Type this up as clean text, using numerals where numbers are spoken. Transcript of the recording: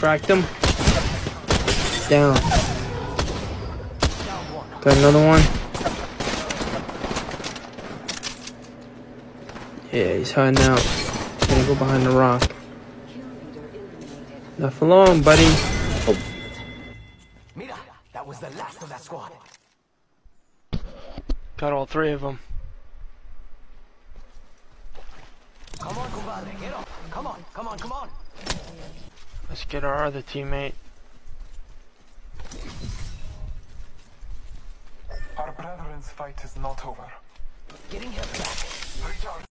Fracked him. Down. Got another one. Yeah, he's hiding out. He's gonna go behind the rock. Not for long, buddy. Oh. Mira, that was the last of that squad. Got all three of them. Come on, compadre, get up. Come on, come on, come on. Let's get our other teammate. Our brethren's fight is not over. Getting him back. Recharge.